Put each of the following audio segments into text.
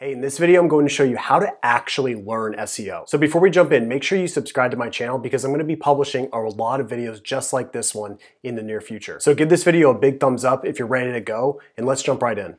Hey, in this video, I'm going to show you how to actually learn SEO. So before we jump in, make sure you subscribe to my channel because I'm going to be publishing a lot of videos just like this one in the near future. So give this video a big thumbs up if you're ready to go, and let's jump right in.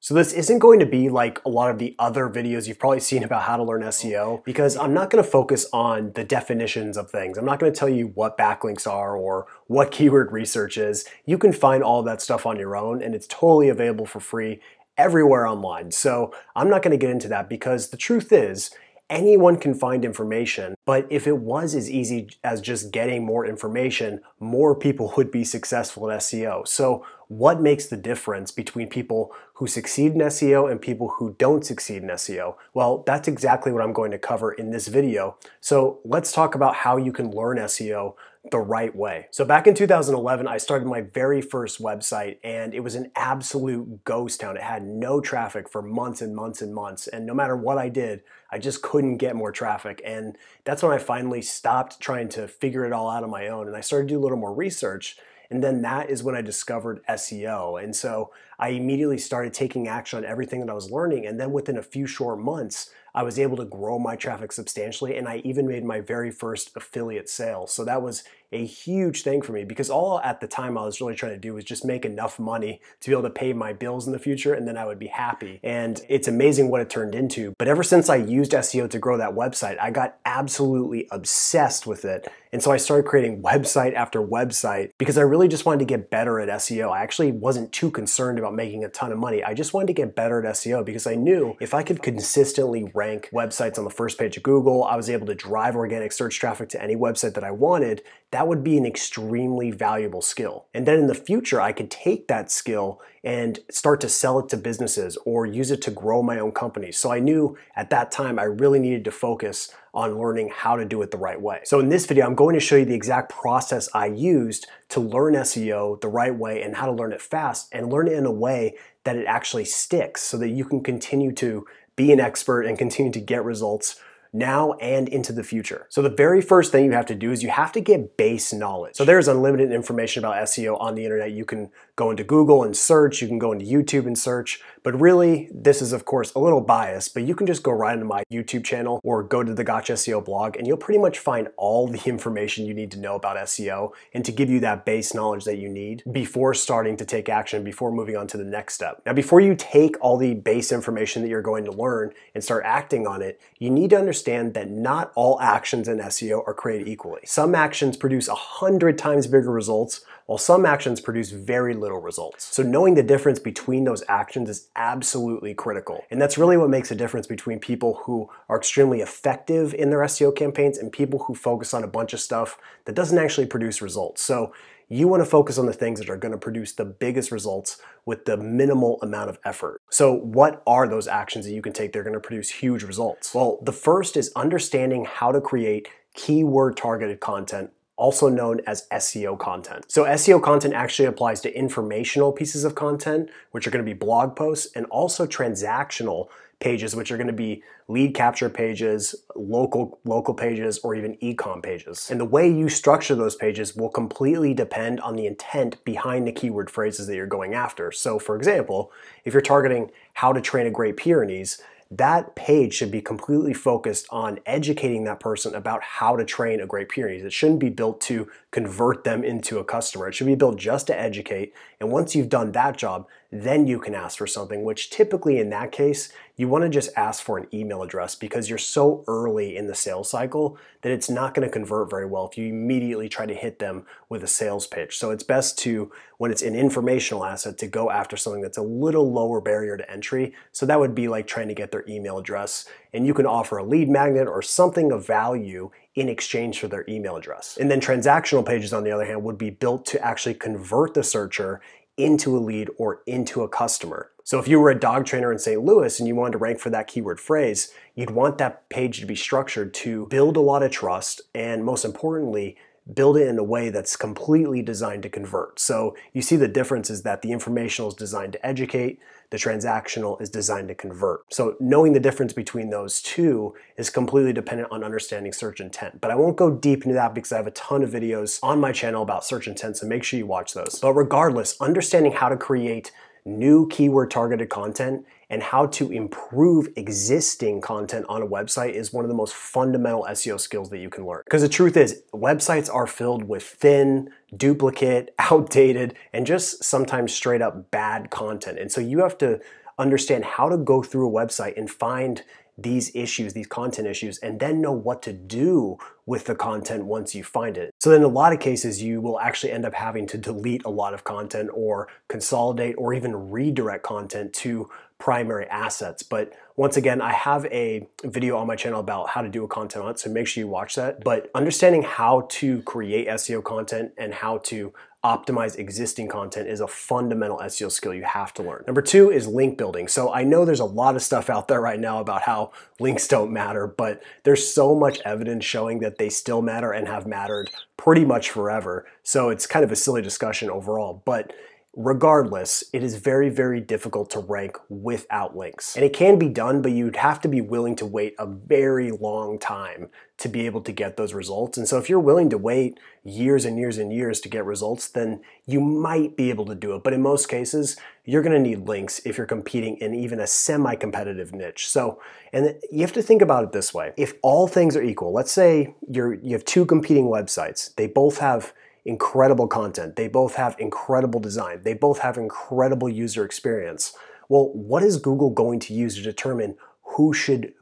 So this isn't going to be like a lot of the other videos you've probably seen about how to learn SEO because I'm not going to focus on the definitions of things. I'm not going to tell you what backlinks are or what keyword research is. You can find all that stuff on your own and it's totally available for free everywhere online. So I'm not going to get into that because the truth is anyone can find information, but if it was as easy as just getting more information, more people would be successful at SEO. So what makes the difference between people who succeed in SEO and people who don't succeed in SEO? Well, that's exactly what I'm going to cover in this video. So let's talk about how you can learn SEO the right way. So back in 2011, I started my very first website and it was an absolute ghost town. It had no traffic for months and months and months. And no matter what I did, I just couldn't get more traffic. And that's when I finally stopped trying to figure it all out on my own. And I started to do a little more research. And then that is when I discovered SEO. And so I immediately started taking action on everything that I was learning. And then within a few short months, I was able to grow my traffic substantially. And I even made my very first affiliate sale. So that was a huge thing for me because all at the time I was really trying to do was just make enough money to be able to pay my bills in the future. And then I would be happy. And it's amazing what it turned into. But ever since I used SEO to grow that website, I got absolutely obsessed with it. And so I started creating website after website because I really just wanted to get better at SEO. I actually wasn't too concerned about making a ton of money. I just wanted to get better at SEO because I knew if I could consistently rank websites on the first page of Google, I was able to drive organic search traffic to any website that I wanted, that would be an extremely valuable skill. And then in the future, I could take that skill and start to sell it to businesses or use it to grow my own company. So I knew at that time, I really needed to focus on learning how to do it the right way. So in this video, I'm going to show you the exact process I used to learn SEO the right way and how to learn it fast and learn it in a way that it actually sticks so that you can continue to be an expert and continue to get results now and into the future. So the very first thing you have to do is you have to get base knowledge. So there's unlimited information about SEO on the internet. You can go into Google and search, you can go into YouTube and search, but really this is of course a little biased, but you can just go right into my YouTube channel or go to the Gotch SEO blog and you'll pretty much find all the information you need to know about SEO and to give you that base knowledge that you need before starting to take action, before moving on to the next step. Now before you take all the base information that you're going to learn and start acting on it, you need to understand that not all actions in SEO are created equally. Some actions produce 100 times bigger results, while some actions produce very little results. So knowing the difference between those actions is absolutely critical. And that's really what makes a difference between people who are extremely effective in their SEO campaigns and people who focus on a bunch of stuff that doesn't actually produce results. So you want to focus on the things that are going to produce the biggest results with the minimal amount of effort. So what are those actions that you can take that are going to produce huge results? Well, the first is understanding how to create keyword targeted content, also known as SEO content. So SEO content actually applies to informational pieces of content, which are going to be blog posts, and also transactional pages, which are going to be lead capture pages, local pages, or even e-com pages. And the way you structure those pages will completely depend on the intent behind the keyword phrases that you're going after. So for example, if you're targeting how to train a Great Pyrenees, that page should be completely focused on educating that person about how to train a Great Pyrenees. It shouldn't be built to convert them into a customer. It should be built just to educate. And once you've done that job, then you can ask for something, which typically in that case, you want to just ask for an email address because you're so early in the sales cycle that it's not going to convert very well if you immediately try to hit them with a sales pitch. So it's best to, when it's an informational asset, to go after something that's a little lower barrier to entry. So that would be like trying to get their email address, and you can offer a lead magnet or something of value in exchange for their email address. And then transactional pages, on the other hand, would be built to actually convert the searcher into a lead or into a customer. So if you were a dog trainer in St. Louis and you wanted to rank for that keyword phrase, you'd want that page to be structured to build a lot of trust and, most importantly, build it in a way that's completely designed to convert. So you see the difference is that the informational is designed to educate, the transactional is designed to convert. So knowing the difference between those two is completely dependent on understanding search intent. But I won't go deep into that because I have a ton of videos on my channel about search intent, so make sure you watch those. But regardless, understanding how to create new keyword targeted content and how to improve existing content on a website is one of the most fundamental SEO skills that you can learn. Because the truth is, websites are filled with thin, duplicate, outdated, and just sometimes straight up bad content. And so you have to understand how to go through a website and find these issues, these content issues, and then know what to do with the content once you find it. So then in a lot of cases, you will actually end up having to delete a lot of content or consolidate or even redirect content to primary assets. But once again, I have a video on my channel about how to do a content audit, so make sure you watch that. But understanding how to create SEO content and how to optimize existing content is a fundamental SEO skill you have to learn. Number two is link building. So I know there's a lot of stuff out there right now about how links don't matter, but there's so much evidence showing that they still matter and have mattered pretty much forever. So it's kind of a silly discussion overall, but regardless, it is very, very difficult to rank without links. And it can be done, but you'd have to be willing to wait a very long time to be able to get those results. And so if you're willing to wait years and years and years to get results, then you might be able to do it. But in most cases, you're gonna need links if you're competing in even a semi-competitive niche. So, and you have to think about it this way. If all things are equal, let's say you have two competing websites, they both have incredible content, they both have incredible design, they both have incredible user experience. Well, what is Google going to use to determine who should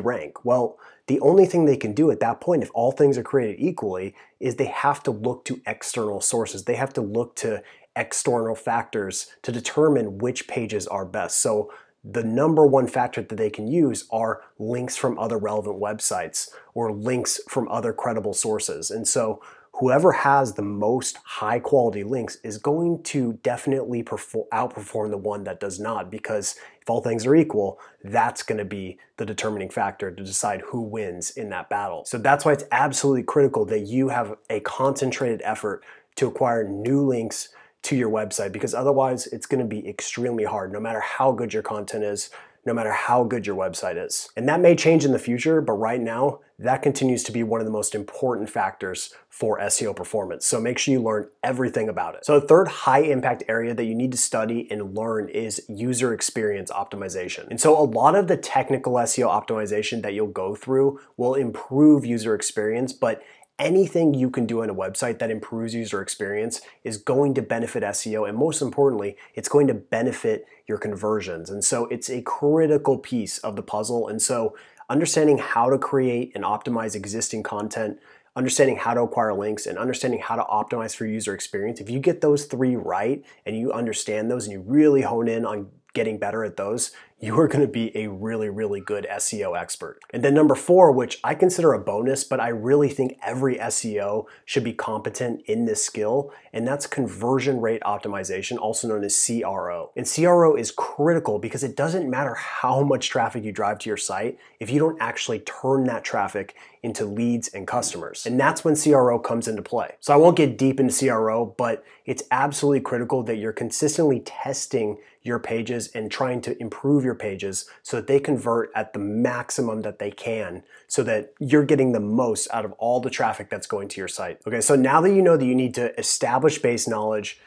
rank? Well, the only thing they can do at that point, if all things are created equally, is they have to look to external sources. They have to look to external factors to determine which pages are best. So the number one factor that they can use are links from other relevant websites or links from other credible sources. And so whoever has the most high quality links is going to definitely outperform the one that does not, because if all things are equal, that's going to be the determining factor to decide who wins in that battle. So that's why it's absolutely critical that you have a concentrated effort to acquire new links to your website, because otherwise it's going to be extremely hard, no matter how good your content is, no matter how good your website is. And that may change in the future, but right now, that continues to be one of the most important factors for SEO performance. So make sure you learn everything about it. So the third high impact area that you need to study and learn is user experience optimization. And so a lot of the technical SEO optimization that you'll go through will improve user experience, but anything you can do on a website that improves user experience is going to benefit SEO, and most importantly, it's going to benefit your conversions. And so it's a critical piece of the puzzle. And so understanding how to create and optimize existing content, understanding how to acquire links, and understanding how to optimize for user experience, if you get those three right and you understand those and you really hone in on getting better at those, you are gonna be a really, really good SEO expert. And then number four, which I consider a bonus, but I really think every SEO should be competent in this skill, and that's conversion rate optimization, also known as CRO. And CRO is critical because it doesn't matter how much traffic you drive to your site if you don't actually turn that traffic into leads and customers. And that's when CRO comes into play. So I won't get deep into CRO, but it's absolutely critical that you're consistently testing your pages and trying to improve your pages so that they convert at the maximum that they can, so that you're getting the most out of all the traffic that's going to your site. Okay, so now that you know that you need to establish base knowledge,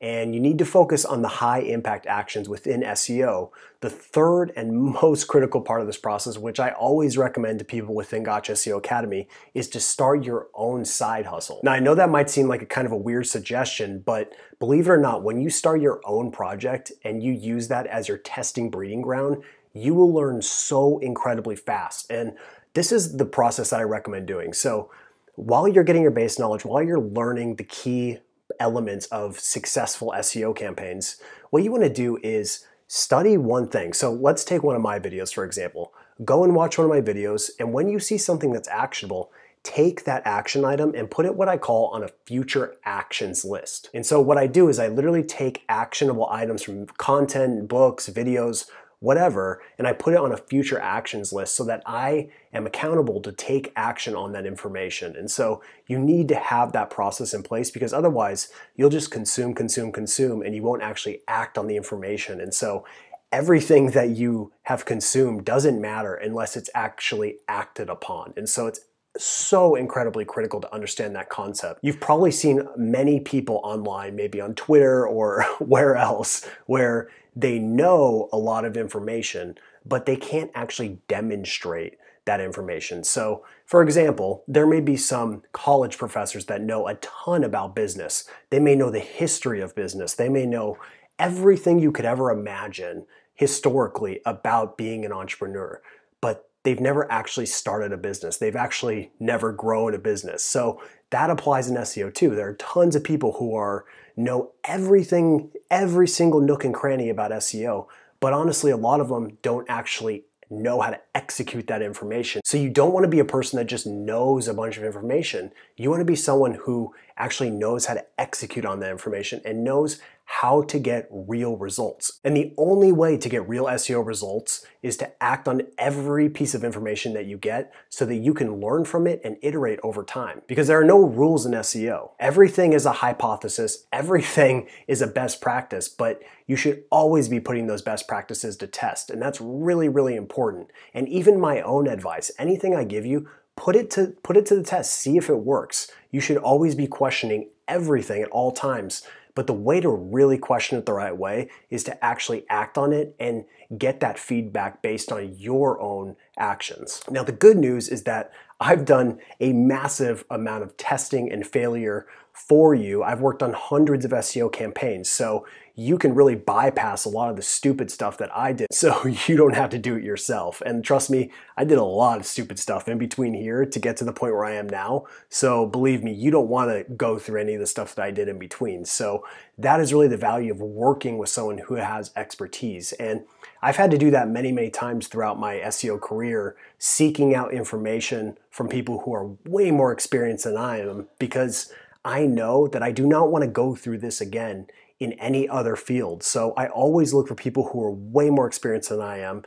and you need to focus on the high impact actions within SEO, the third and most critical part of this process, which I always recommend to people within Gotch SEO Academy, is to start your own side hustle. Now, I know that might seem like a kind of a weird suggestion, but believe it or not, when you start your own project and you use that as your testing breeding ground, you will learn so incredibly fast. And this is the process that I recommend doing. So while you're getting your base knowledge, while you're learning the key elements of successful SEO campaigns, what you want to do is study one thing. So let's take one of my videos, for example. Go and watch one of my videos, and when you see something that's actionable, take that action item and put it what I call on a future actions list. And so what I do is I literally take actionable items from content, books, videos, whatever, and I put it on a future actions list so that I am accountable to take action on that information. And so you need to have that process in place, because otherwise you'll just consume, and you won't actually act on the information. And so everything that you have consumed doesn't matter unless it's actually acted upon. And so it's so incredibly critical to understand that concept. You've probably seen many people online, maybe on Twitter or where else, where they know a lot of information, but they can't actually demonstrate that information. So, for example, there may be some college professors that know a ton about business. They may know the history of business. They may know everything you could ever imagine historically about being an entrepreneur, but they've never actually started a business. They've actually never grown a business. So that applies in SEO too. There are tons of people who know everything, every single nook and cranny about SEO, but honestly, a lot of them don't actually know how to execute that information. So you don't want to be a person that just knows a bunch of information. You want to be someone who actually knows how to execute on that information and knows how to get real results. And the only way to get real SEO results is to act on every piece of information that you get so that you can learn from it and iterate over time. Because there are no rules in SEO. Everything is a hypothesis, everything is a best practice, but you should always be putting those best practices to test. And that's really, really important. And even my own advice, anything I give you, put it to the test, see if it works. You should always be questioning everything at all times. But the way to really question it the right way is to actually act on it and get that feedback based on your own actions. Now, the good news is that I've done a massive amount of testing and failure for you. I've worked on hundreds of SEO campaigns, so you can really bypass a lot of the stupid stuff that I did, so you don't have to do it yourself. And trust me, I did a lot of stupid stuff in between here to get to the point where I am now. So believe me, you don't want to go through any of the stuff that I did in between. So that is really the value of working with someone who has expertise. And I've had to do that many, many times throughout my SEO career, seeking out information from people who are way more experienced than I am, because I know that I do not want to go through this again in any other field. So I always look for people who are way more experienced than I am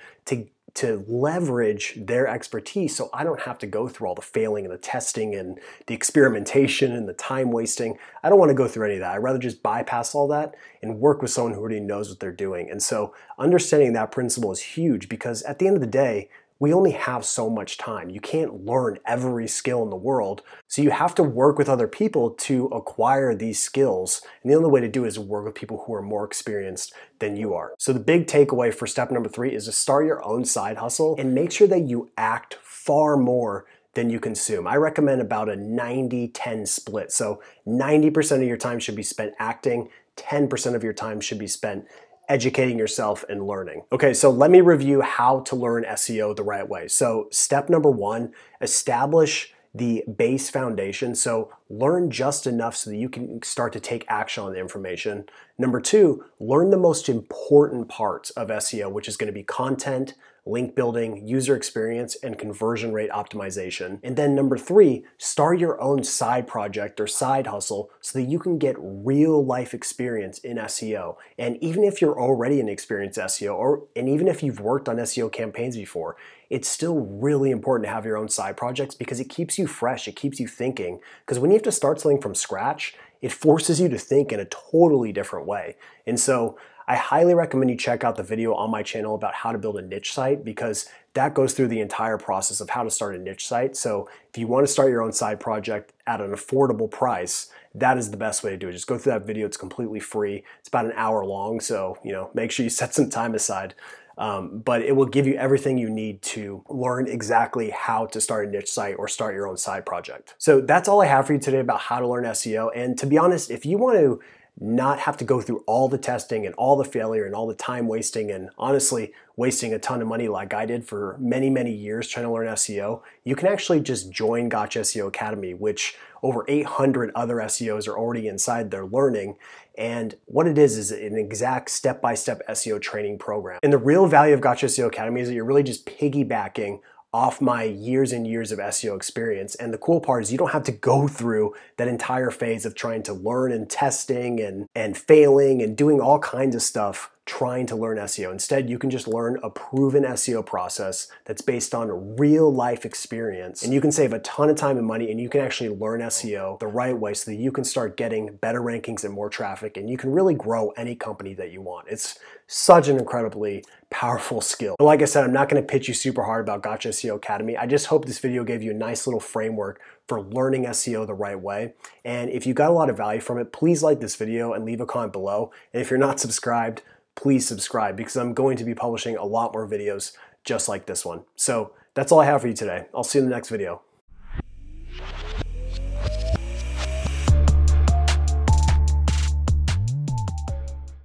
to leverage their expertise, so I don't have to go through all the failing and the testing and the experimentation and the time wasting. I don't want to go through any of that. I'd rather just bypass all that and work with someone who already knows what they're doing. And so understanding that principle is huge, because at the end of the day, we only have so much time. You can't learn every skill in the world, so you have to work with other people to acquire these skills. And the only way to do it is work with people who are more experienced than you are. So the big takeaway for step number 3 is to start your own side hustle and make sure that you act far more than you consume. I recommend about a 90-10 split. So 90% of your time should be spent acting, 10% of your time should be spent educating yourself and learning. Okay, so let me review how to learn SEO the right way. So step number 1, establish the base foundation. So learn just enough so that you can start to take action on the information. Number 2, learn the most important parts of SEO, which is going to be content, link building, user experience, and conversion rate optimization. And then number 3, start your own side project or side hustle so that you can get real life experience in SEO. And even if you're already an experienced SEO, and even if you've worked on SEO campaigns before, it's still really important to have your own side projects, because it keeps you fresh, it keeps you thinking. Because when you have to start something from scratch, it forces you to think in a totally different way. And so I highly recommend you check out the video on my channel about how to build a niche site, because that goes through the entire process of how to start a niche site. So if you want to start your own side project at an affordable price, that is the best way to do it. Just go through that video. It's completely free. It's about an hour long, so make sure you set some time aside. But it will give you everything you need to learn exactly how to start a niche site or start your own side project. So that's all I have for you today about how to learn SEO. And to be honest, if you want to not have to go through all the testing and all the failure and all the time wasting, and honestly wasting a ton of money like I did for many, many years trying to learn SEO, you can actually just join Gotch SEO Academy, which over 800 other SEOs are already inside. They're learning. And what it is an exact step-by-step SEO training program. And the real value of Gotch SEO Academy is that you're really just piggybacking off my years and years of SEO experience. And the cool part is you don't have to go through that entire phase of trying to learn and testing and failing and doing all kinds of stuff trying to learn SEO. Instead, you can just learn a proven SEO process that's based on real life experience, and you can save a ton of time and money, and you can actually learn SEO the right way so that you can start getting better rankings and more traffic, and you can really grow any company that you want. It's such an incredibly powerful skill. But like I said, I'm not gonna pitch you super hard about Gotch SEO Academy. I just hope this video gave you a nice little framework for learning SEO the right way. And if you got a lot of value from it, please like this video and leave a comment below. And if you're not subscribed, please subscribe, because I'm going to be publishing a lot more videos just like this one. So that's all I have for you today. I'll see you in the next video.